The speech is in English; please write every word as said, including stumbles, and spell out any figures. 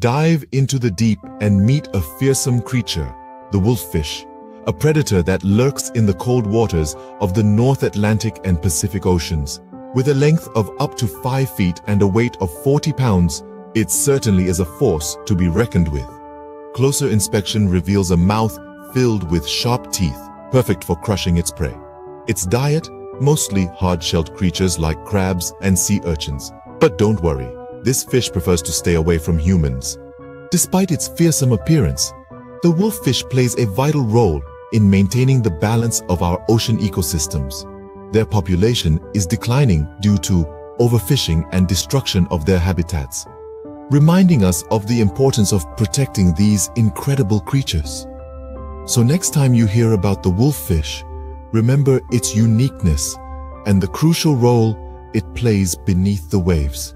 Dive into the deep and meet a fearsome creature, the wolf fish, a predator that lurks in the cold waters of the North Atlantic and Pacific Oceans. With a length of up to five feet and a weight of forty pounds, it certainly is a force to be reckoned with. Closer inspection reveals a mouth filled with sharp teeth, perfect for crushing its prey. Its diet, mostly hard-shelled creatures like crabs and sea urchins. But don't worry, this fish prefers to stay away from humans. Despite its fearsome appearance, the wolf fish plays a vital role in maintaining the balance of our ocean ecosystems. Their population is declining due to overfishing and destruction of their habitats, reminding us of the importance of protecting these incredible creatures. So next time you hear about the wolf fish, remember its uniqueness and the crucial role it plays beneath the waves.